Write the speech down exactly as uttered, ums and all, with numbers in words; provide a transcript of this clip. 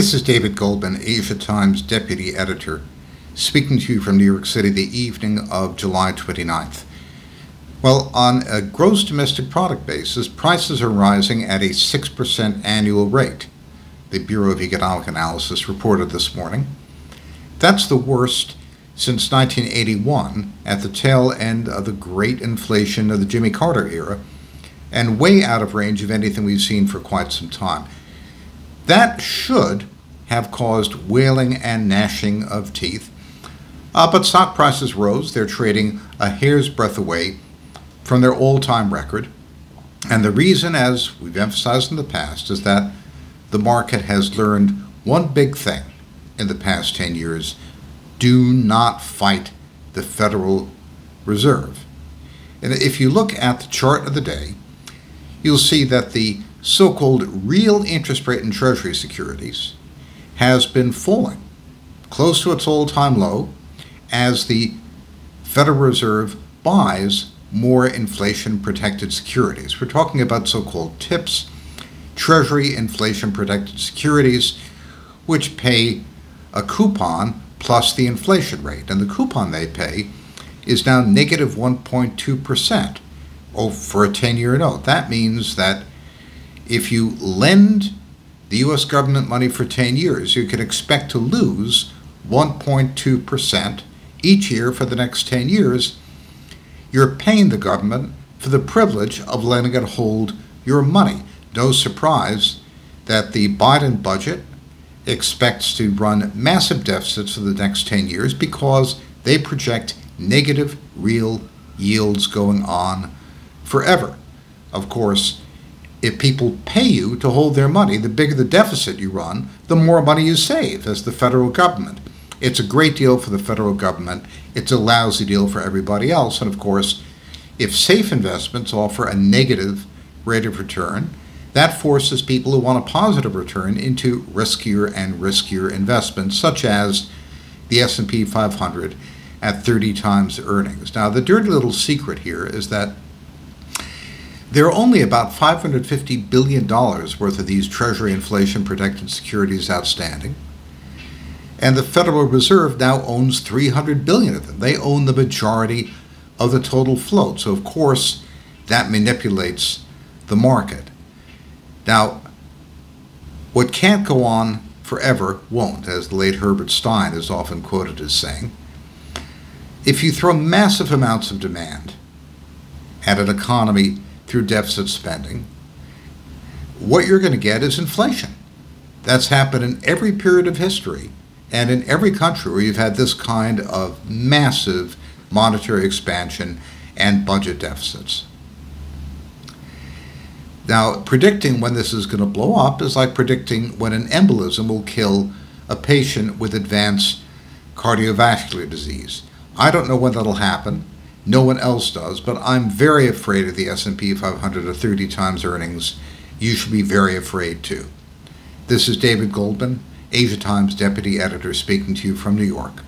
This is David Goldman, Asia Times Deputy Editor, speaking to you from New York City the evening of July twenty-ninth. Well, on a gross domestic product basis, prices are rising at a six percent annual rate, the Bureau of Economic Analysis reported this morning. That's the worst since nineteen eighty-one, at the tail end of the great inflation of the Jimmy Carter era, and way out of range of anything we've seen for quite some time. That should have caused wailing and gnashing of teeth, uh, but stock prices rose. They're trading a hair's breadth away from their all-time record, and the reason, as we've emphasized in the past, is that the market has learned one big thing in the past ten years: do not fight the Federal Reserve. And if you look at the chart of the day, you'll see that the so-called real interest rate in Treasury securities has been falling close to its all-time low as the Federal Reserve buys more inflation-protected securities. We're talking about so-called TIPS, Treasury inflation-protected securities, which pay a coupon plus the inflation rate. And the coupon they pay is now negative one point two percent for a ten-year note. That means that if you lend the U S government money for ten years, you can expect to lose one point two percent each year for the next ten years. You're paying the government for the privilege of letting it hold your money. No surprise that the Biden budget expects to run massive deficits for the next ten years because they project negative real yields going on forever. Of course, if people pay you to hold their money, the bigger the deficit you run, the more money you save as the federal government. It's a great deal for the federal government. It's a lousy deal for everybody else. And of course, if safe investments offer a negative rate of return, that forces people who want a positive return into riskier and riskier investments, such as the S and P five hundred at thirty times earnings. Now, the dirty little secret here is that there are only about five hundred fifty billion dollars worth of these Treasury inflation-protected securities outstanding, and the Federal Reserve now owns three hundred billion dollars of them. They own the majority of the total float, so of course that manipulates the market. Now, what can't go on forever won't, as the late Herbert Stein is often quoted as saying. If you throw massive amounts of demand at an economy through deficit spending, what you're going to get is inflation. That's happened in every period of history and in every country where you've had this kind of massive monetary expansion and budget deficits. Now, predicting when this is going to blow up is like predicting when an embolism will kill a patient with advanced cardiovascular disease. I don't know when that'll happen. No one else does, but I'm very afraid of the S and P five hundred at thirty times earnings. You should be very afraid too. This is David Goldman, Asia Times Deputy Editor, speaking to you from New York.